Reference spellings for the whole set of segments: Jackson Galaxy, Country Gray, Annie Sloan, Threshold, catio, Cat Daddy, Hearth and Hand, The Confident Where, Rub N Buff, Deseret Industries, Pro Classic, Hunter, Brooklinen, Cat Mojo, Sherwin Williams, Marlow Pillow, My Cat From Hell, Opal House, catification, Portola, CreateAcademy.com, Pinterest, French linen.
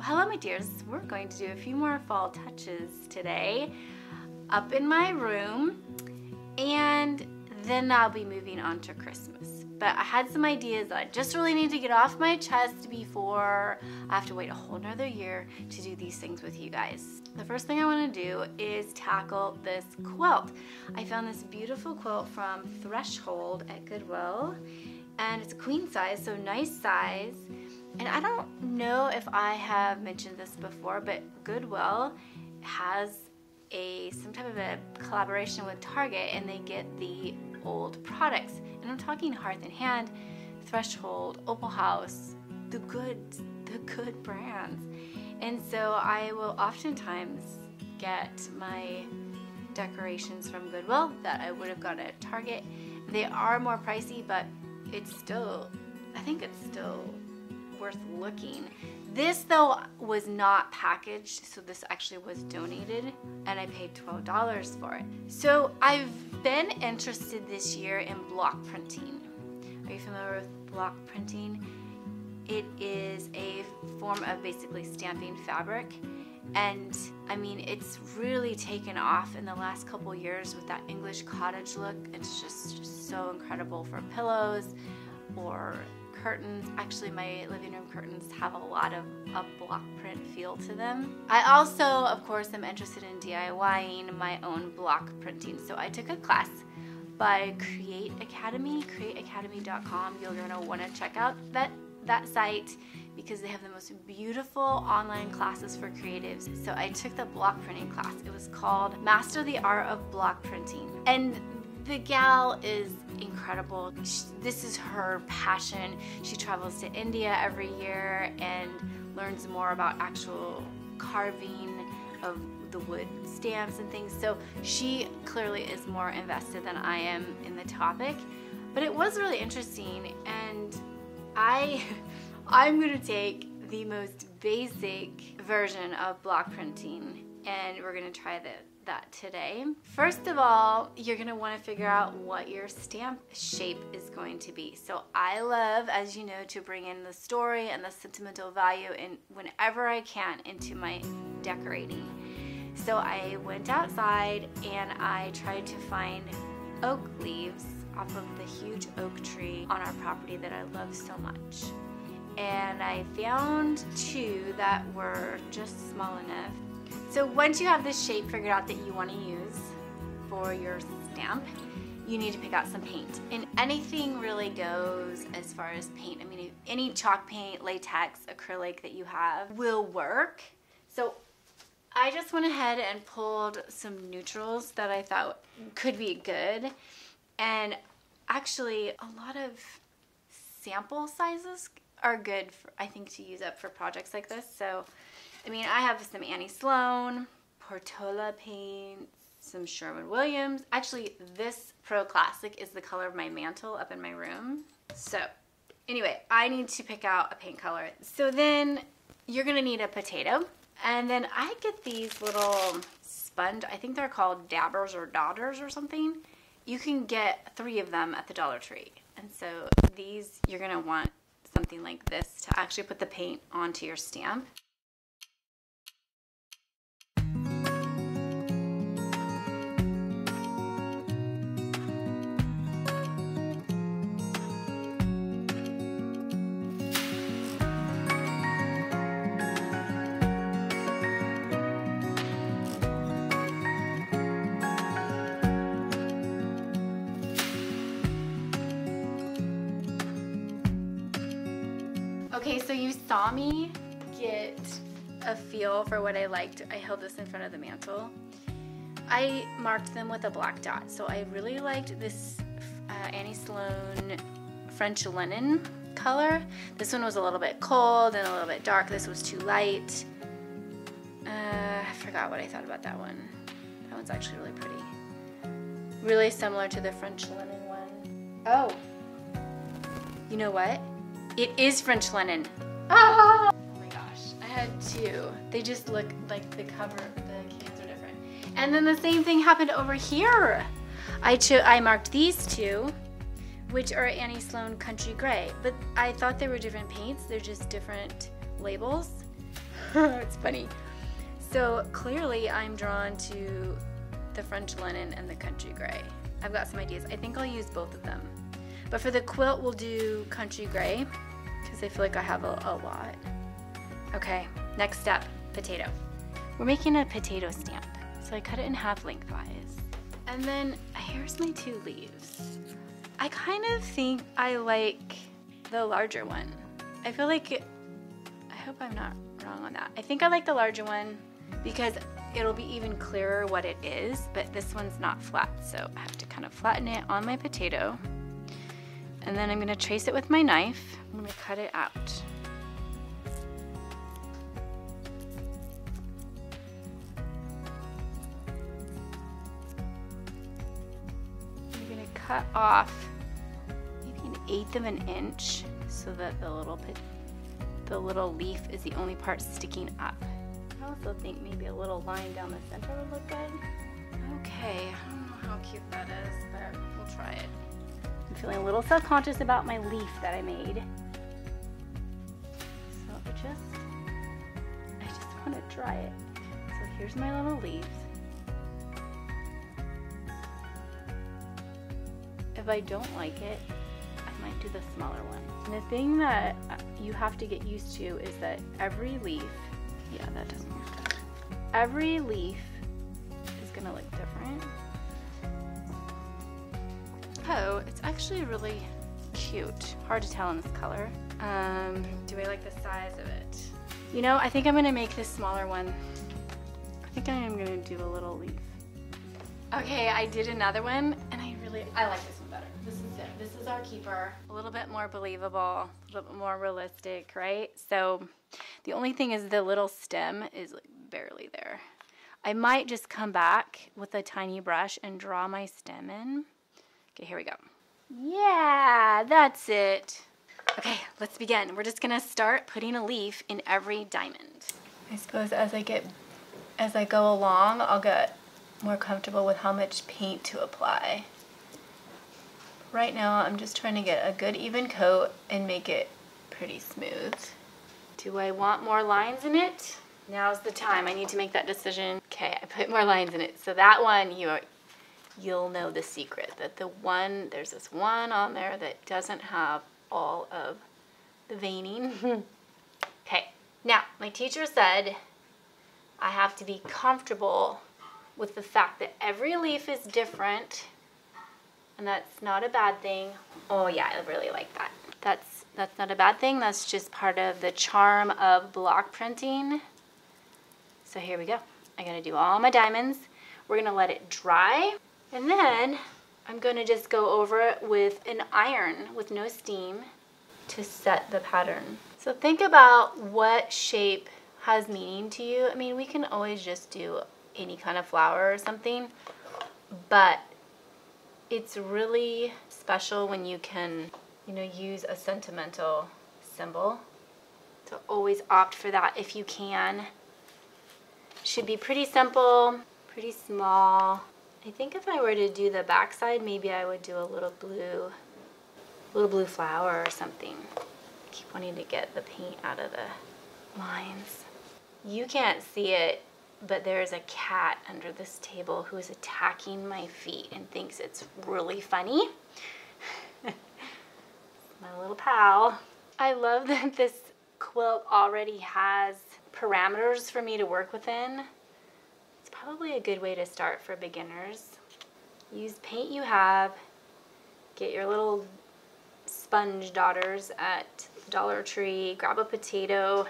Hello my dears, we're going to do a few more fall touches today up in my room, and then I'll be moving on to Christmas. But I had some ideas that I just really need to get off my chest before I have to wait a whole nother year to do these things with you guys. The first thing I want to do is tackle this quilt. I found this beautiful quilt from Threshold at Goodwill, and it's a queen size, so nice size. And I don't know if I have mentioned this before, but Goodwill has some type of a collaboration with Target, and they get the old products. And I'm talking Hearth and Hand, Threshold, Opal House, the good brands. And so I will oftentimes get my decorations from Goodwill that I would have got at Target. They are more pricey, but it's still, I think it's still worth looking. This though was not packaged, so this actually was donated, and I paid $12 for it. So I've been interested this year in block printing. Are you familiar with block printing? It is a form of basically stamping fabric, and I mean, it's really taken off in the last couple years with that English cottage look. It's just so incredible for pillows or curtains. Actually, my living room curtains have a lot of a block print feel to them. I also, of course, am interested in DIYing my own block printing. So I took a class by Create Academy, CreateAcademy.com. You're going to want to check out that site because they have the most beautiful online classes for creatives. So I took the block printing class. It was called Master the Art of Block Printing. And the gal is incredible. This is her passion. She travels to India every year and learns more about actual carving of the wood stamps and things. So she clearly is more invested than I am in the topic, but it was really interesting. And I'm gonna take the most basic version of block printing, and we're gonna try that today. First of all, you're going to want to figure out what your stamp shape is going to be. So I love, as you know, to bring in the story and the sentimental value in whenever I can into my decorating. So I went outside and I tried to find oak leaves off of the huge oak tree on our property that I love so much. And I found two that were just small enough. So once you have this shape figured out that you want to use for your stamp, you need to pick out some paint. And anything really goes as far as paint. I mean, any chalk paint, latex, acrylic that you have will work. So I just went ahead and pulled some neutrals that I thought could be good. And actually, a lot of sample sizes are good, I think, to use up for projects like this. So I mean, I have some Annie Sloan, Portola paints, some Sherwin Williams. Actually, this Pro Classic is the color of my mantle up in my room. So anyway, I need to pick out a paint color. So then you're gonna need a potato. And then I get these little sponge, I think they're called dabbers or dodders or something. You can get 3 of them at the Dollar Tree. And so these, you're gonna want something like this to actually put the paint onto your stamp. Okay, so you saw me get a feel for what I liked. I held this in front of the mantle. I marked them with a black dot. So I really liked this Annie Sloan French linen color. This one was a little bit cold and a little bit dark. This was too light. I forgot what I thought about that one. That one's actually really pretty. Really similar to the French linen one. Oh, you know what? It is French linen. Ah! Oh my gosh, I had 2. They just look like the cans are different. And then the same thing happened over here. I marked these 2, which are Annie Sloan Country Gray, but I thought they were different paints. They're just different labels. It's funny. So clearly I'm drawn to the French linen and the Country Gray. I've got some ideas. I think I'll use both of them. But for the quilt, we'll do Country Gray because I feel like I have a lot. Okay, next step, potato. We're making a potato stamp. So I cut it in half lengthwise. And then here's my two leaves. I kind of think I like the larger one. I feel like, I hope I'm not wrong on that. I think I like the larger one because it'll be even clearer what it is, but this one's not flat, so I have to kind of flatten it on my potato. And then I'm gonna trace it with my knife. I'm gonna cut it out. I'm gonna cut off maybe 1/8 of an inch so that the little leaf is the only part sticking up. I also think maybe a little line down the center would look good. Okay, I don't know how cute that is, but we'll try it. I'm feeling a little self-conscious about my leaf that I made. So I just want to try it. So here's my little leaves. If I don't like it, I might do the smaller one. And the thing that you have to get used to is that every leaf, yeah, that doesn't work out. Every leaf is gonna look different. Oh, it's actually really cute. Hard to tell in this color. Do I like the size of it? You know, I think I'm gonna make this smaller one. I think I am gonna do a little leaf. Okay, I did another one, and I like this one better. This is it. This is our keeper. A little bit more believable, a little bit more realistic, right? So the only thing is the little stem is like barely there. I might just come back with a tiny brush and draw my stem in. Okay, here we go. Yeah, that's it. Okay, let's begin. We're just gonna start putting a leaf in every diamond. I suppose as I go along, I'll get more comfortable with how much paint to apply. Right now, I'm just trying to get a good even coat and make it pretty smooth. Do I want more lines in it? Now's the time. I need to make that decision. Okay, I put more lines in it. So that one, you'll know the secret. That the one, there's this one on there that doesn't have all of the veining. Okay, now, my teacher said I have to be comfortable with the fact that every leaf is different. And that's not a bad thing. Oh yeah, I really like that. That's not a bad thing. That's just part of the charm of block printing. So here we go. I'm gonna do all my diamonds. We're gonna let it dry. And then I'm gonna just go over it with an iron with no steam to set the pattern. So think about what shape has meaning to you. I mean, we can always just do any kind of flower or something, but it's really special when you can, you know, use a sentimental symbol. So always opt for that if you can. Should be pretty simple, pretty small. I think if I were to do the backside, maybe I would do a little blue flower or something. I keep wanting to get the paint out of the lines. You can't see it, but there's a cat under this table who is attacking my feet and thinks it's really funny. My little pal. I love that this quilt already has parameters for me to work within. It's probably a good way to start for beginners. Use paint you have. Get your little sponge daughters at Dollar Tree. Grab a potato.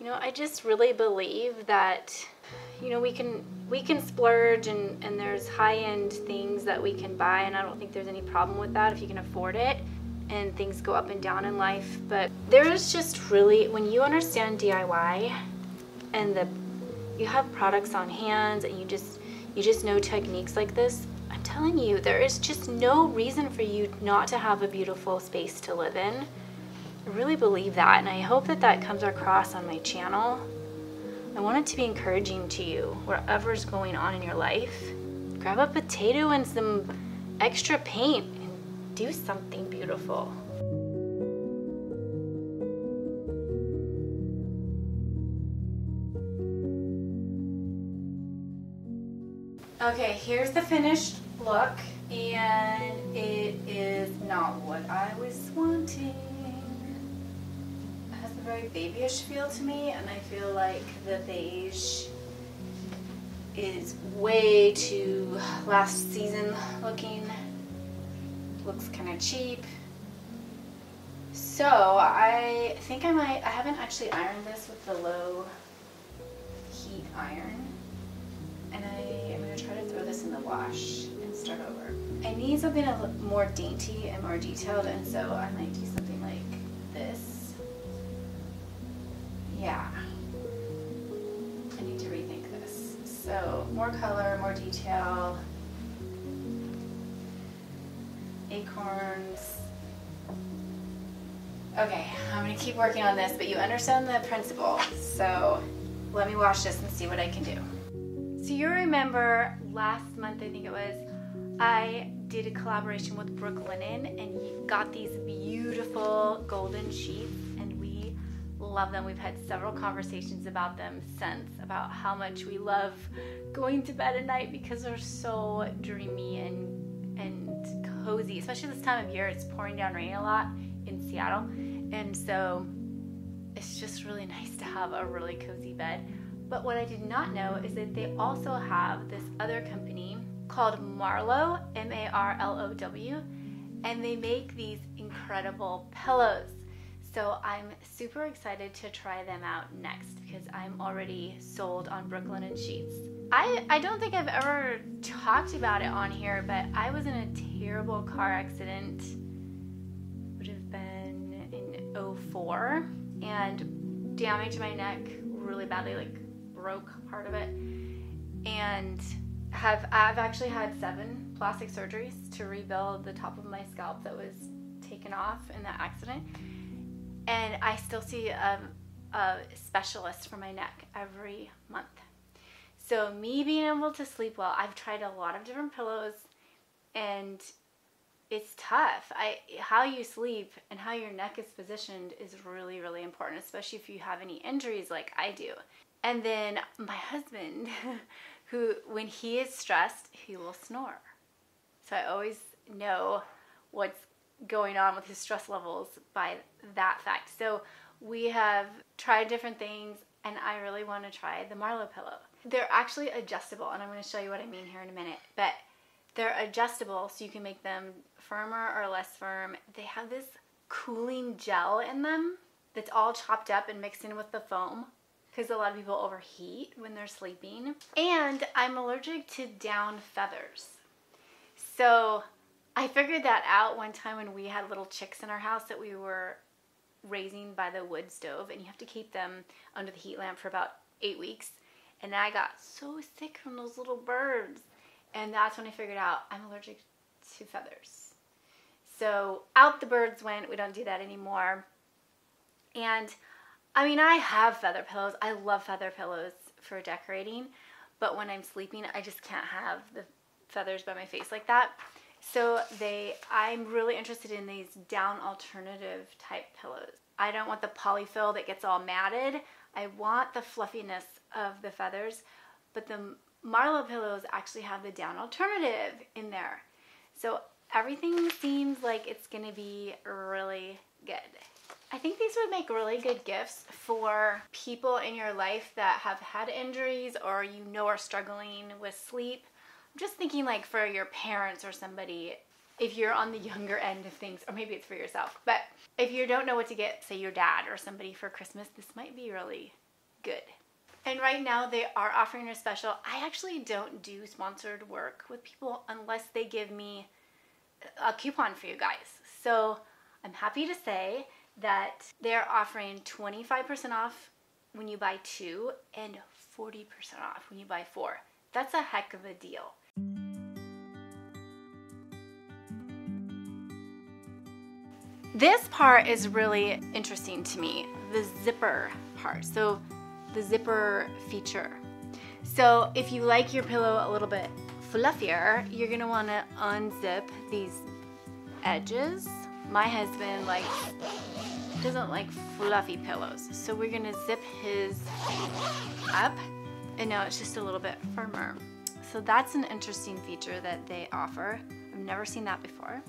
You know, I just really believe that, you know, we can splurge and there's high-end things that we can buy, and I don't think there's any problem with that if you can afford it, and things go up and down in life. But there's just really, when you understand DIY and you have products on hand and you just know techniques like this, I'm telling you, there is just no reason for you not to have a beautiful space to live in. I really believe that, and I hope that that comes across on my channel. I want it to be encouraging to you, whatever's going on in your life. Grab a potato and some extra paint and do something beautiful. Okay, here's the finished look, and it is not what I was wanting. It has a very babyish feel to me, and I feel like the beige is way too last season looking. Looks kind of cheap. So I think I might, I haven't actually ironed this with the low heat iron, and I am going to try to throw this in the wash and start over. I need something a little more dainty and more detailed, and so I might do something like this. Yeah, I need to rethink this. So more color, more detail, acorns. Okay, I'm going to keep working on this, but you understand the principle, so let me wash this and see what I can do. So you remember last month, I think it was, I did a collaboration with Brooklinen, and you got these beautiful golden sheets, and we love them. We've had several conversations about them since, about how much we love going to bed at night because they're so dreamy and cozy, especially this time of year. It's pouring down rain a lot in Seattle, and so it's just really nice to have a really cozy bed. But what I did not know is that they also have this other company called Marlow, M-A-R-L-O-W, and they make these incredible pillows. So I'm super excited to try them out next because I'm already sold on Brooklinen sheets. I don't think I've ever talked about it on here, but I was in a terrible car accident. '04, and damaged my neck really badly, like broke part of it, and I've actually had 7 plastic surgeries to rebuild the top of my scalp that was taken off in that accident. And I still see a specialist for my neck every month. So me being able to sleep well, I've tried a lot of different pillows, and it's tough. How you sleep and how your neck is positioned is really, really important, especially if you have any injuries like I do. And then my husband, who, when he is stressed, he will snore. So I always know what's going on with his stress levels by that fact. So we have tried different things, and I really want to try the Marlow pillow. They're actually adjustable, and I'm going to show you what I mean here in a minute. But they're adjustable, so you can make them firmer or less firm. They have this cooling gel in them that's all chopped up and mixed in with the foam because a lot of people overheat when they're sleeping. And I'm allergic to down feathers. So I figured that out one time when we had little chicks in our house that we were raising by the wood stove, and you have to keep them under the heat lamp for about 8 weeks. And I got so sick from those little birds. And that's when I figured out I'm allergic to feathers. So out the birds went. We don't do that anymore. And I mean, I have feather pillows. I love feather pillows for decorating. But when I'm sleeping, I just can't have the feathers by my face like that. So I'm really interested in these down alternative type pillows. I don't want the polyfill that gets all matted. I want the fluffiness of the feathers, but the Marlow pillows actually have the down alternative in there. So everything seems like it's going to be really good. I think these would make really good gifts for people in your life that have had injuries or you know are struggling with sleep. I'm just thinking like for your parents or somebody, if you're on the younger end of things, or maybe it's for yourself. But if you don't know what to get, say your dad or somebody for Christmas, this might be really good. And right now they are offering a special. I actually don't do sponsored work with people unless they give me a coupon for you guys. So I'm happy to say that they're offering 25% off when you buy 2 and 40% off when you buy 4. That's a heck of a deal. This part is really interesting to me, the zipper part. So the zipper feature. So if you like your pillow a little bit fluffier, you're gonna wanna unzip these edges. My husband doesn't like fluffy pillows, so we're gonna zip his up, and now it's just a little bit firmer. So that's an interesting feature that they offer. I've never seen that before.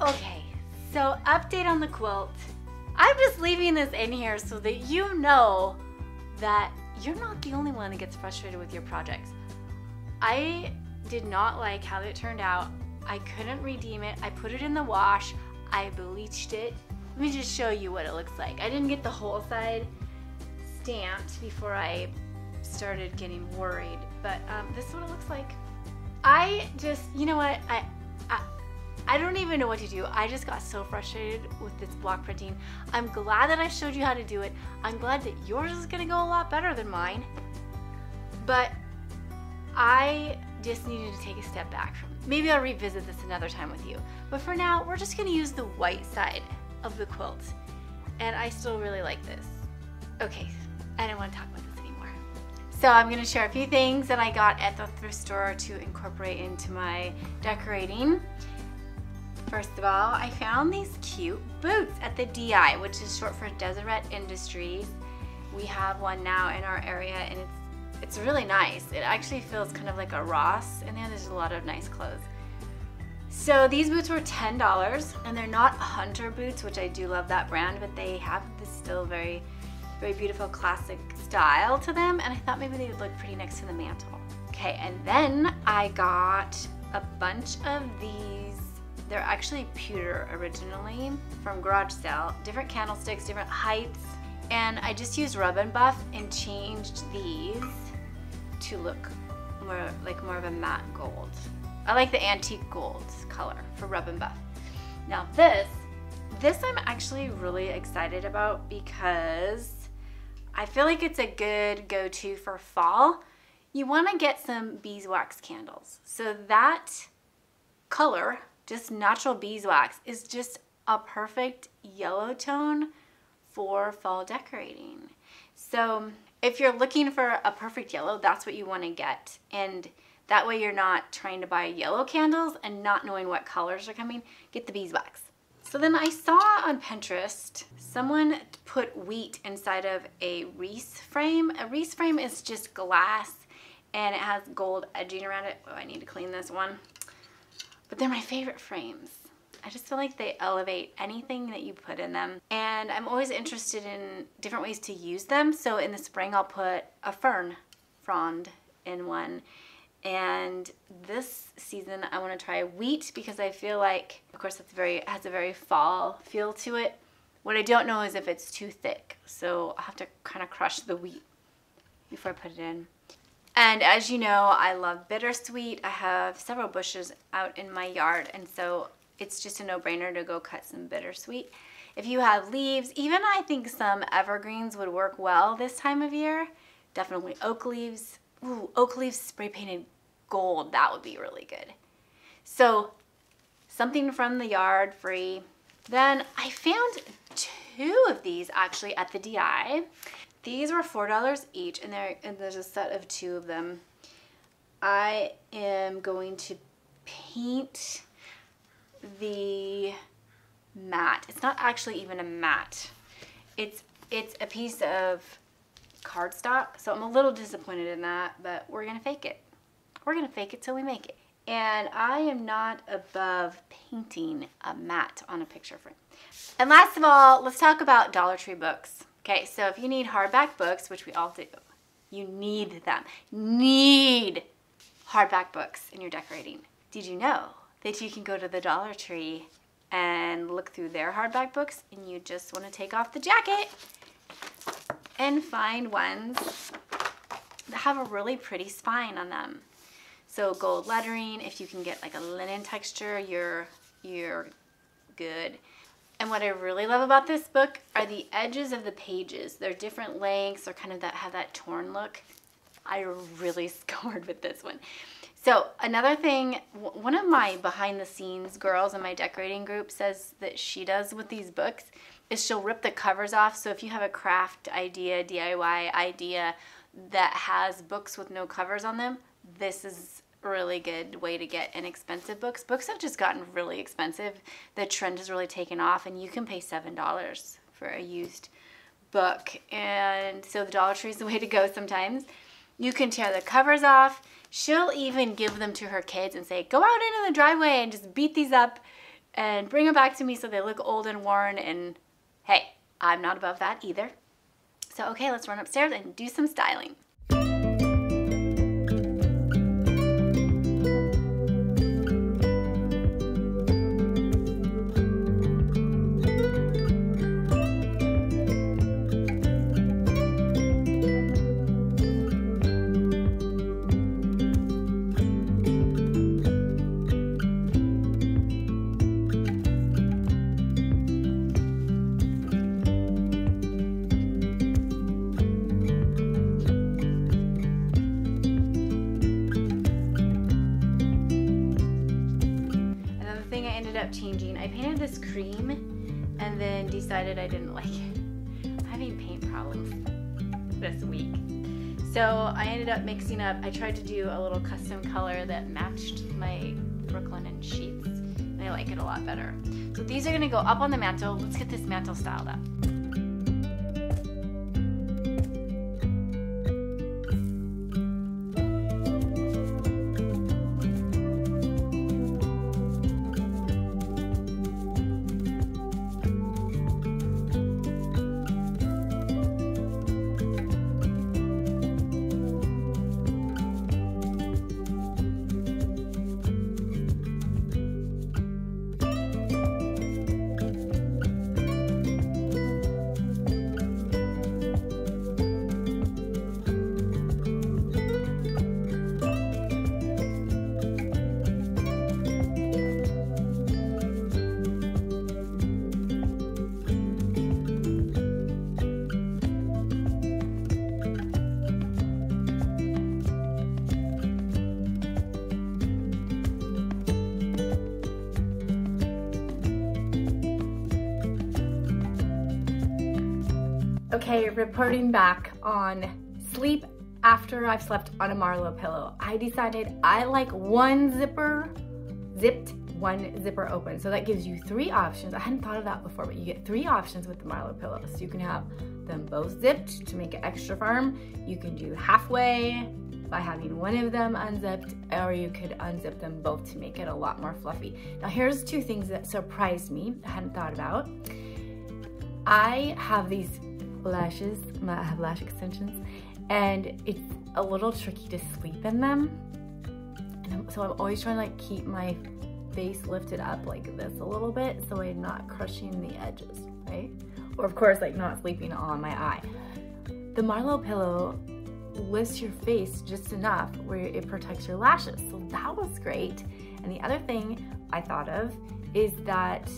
Okay, so update on the quilt. I'm just leaving this in here so that you know that you're not the only one that gets frustrated with your projects. I did not like how it turned out. I couldn't redeem it. I put it in the wash. I bleached it. Let me just show you what it looks like. I didn't get the whole side stamped before I started getting worried, but this is what it looks like. I just, you know what? I don't even know what to do. I just got so frustrated with this block printing. I'm glad that I showed you how to do it. I'm glad that yours is gonna go a lot better than mine. But I just needed to take a step back. Maybe I'll revisit this another time with you. But for now, we're just gonna use the white side of the quilt. And I still really like this. Okay, I don't wanna talk about this anymore. So I'm gonna share a few things that I got at the thrift store to incorporate into my decorating. First of all, I found these cute boots at the DI, which is short for Deseret Industries. We have one now in our area, and it's really nice. It actually feels kind of like a Ross in there. There's a lot of nice clothes. So these boots were $10, and they're not Hunter boots, which I do love that brand, but they have this still very, very beautiful classic style to them, and I thought maybe they would look pretty next to the mantle. Okay, and then I got a bunch of these. They're actually pewter originally from garage sale, different candlesticks, different heights. And I just used Rub N Buff and changed these to look more like more of a matte gold. I like the antique gold color for Rub N Buff. Now this I'm actually really excited about because I feel like it's a good go-to for fall. You wanna get some beeswax candles. So that color, just natural beeswax, is just a perfect yellow tone for fall decorating. So if you're looking for a perfect yellow, that's what you want to get. And that way you're not trying to buy yellow candles and not knowing what colors are coming. Get the beeswax. So then I saw on Pinterest, someone put wheat inside of a wreath frame. A wreath frame is just glass and it has gold edging around it. Oh, I need to clean this one. But they're my favorite frames. I just feel like they elevate anything that you put in them. And I'm always interested in different ways to use them. So in the spring, I'll put a fern frond in one. And this season, I wanna try wheat because I feel like, of course, it has a very fall feel to it. What I don't know is if it's too thick. So I'll have to kind of crush the wheat before I put it in. And as you know, I love bittersweet. I have several bushes out in my yard, and so it's just a no-brainer to go cut some bittersweet. If you have leaves, even I think some evergreens would work well this time of year. Definitely oak leaves. Ooh, oak leaves spray-painted gold. That would be really good. So something from the yard, free. Then I found two of these actually at the DI. These were $4 each, and there's a set of two of them. I am going to paint the mat. It's not actually even a mat. It's a piece of cardstock, so I'm a little disappointed in that, but we're gonna fake it. We're gonna fake it till we make it. And I am not above painting a mat on a picture frame. And last of all, let's talk about Dollar Tree books. Okay, so if you need hardback books, which we all do, you need them. Need hardback books in your decorating. Did you know that you can go to the Dollar Tree and look through their hardback books, and you just want to take off the jacket and find ones that have a really pretty spine on them? So gold lettering, if you can get like a linen texture, you're good. And what I really love about this book are the edges of the pages. They're different lengths, or kind of that have that torn look. I really scored with this one. So another thing, one of my behind the scenes girls in my decorating group says that she does with these books is she'll rip the covers off. So if you have a craft idea, DIY idea that has books with no covers on them, this is a really good way to get inexpensive books. Books have just gotten really expensive. The trend has really taken off, and you can pay $7 for a used book. And so the Dollar Tree is the way to go sometimes. You can tear the covers off. She'll even give them to her kids and say, go out into the driveway and just beat these up and bring them back to me so they look old and worn. And hey, I'm not above that either. So okay, let's run upstairs and do some styling. Decided I didn't like it. I'm having paint problems this week. So I ended up mixing up, I tried to do a little custom color that matched my Brooklinen sheets, and I like it a lot better. So these are gonna go up on the mantle. Let's get this mantle styled up. Okay, reporting back on sleep after I've slept on a Marlow pillow. I decided I like one zipper zipped, one zipper open. So that gives you three options. I hadn't thought of that before, but you get three options with the Marlow pillows. So you can have them both zipped to make it extra firm. You can do halfway by having one of them unzipped, or you could unzip them both to make it a lot more fluffy. Now here's two things that surprised me, I hadn't thought about. I have these lashes, I have lash extensions, and it's a little tricky to sleep in them, and so I'm always trying to like keep my face lifted up like this a little bit so I'm not crushing the edges, right? Or of course like not sleeping on my eye. The Marlow pillow lifts your face just enough where it protects your lashes, so that was great. And the other thing I thought of is that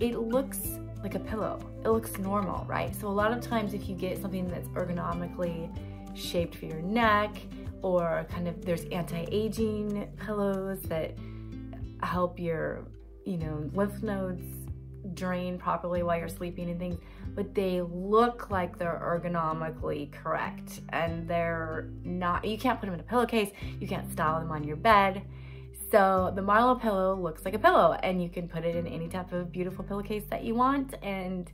it looks like a pillow. It looks normal, right? So a lot of times if you get something that's ergonomically shaped for your neck, or kind of there's anti-aging pillows that help your, you know, lymph nodes drain properly while you're sleeping and things, but they look like they're ergonomically correct, and they're not. You can't put them in a pillowcase, you can't style them on your bed. So the Marlow pillow looks like a pillow, and you can put it in any type of beautiful pillowcase that you want and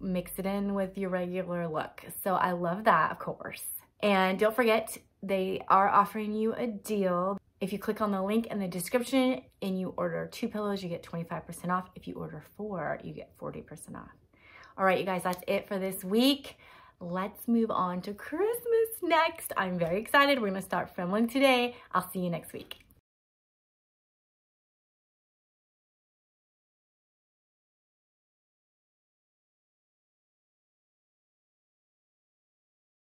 mix it in with your regular look. So I love that, of course. And don't forget, they are offering you a deal. If you click on the link in the description and you order two pillows, you get 25% off. If you order four, you get 40% off. All right, you guys, that's it for this week. Let's move on to Christmas next. I'm very excited. We're gonna start filming today. I'll see you next week.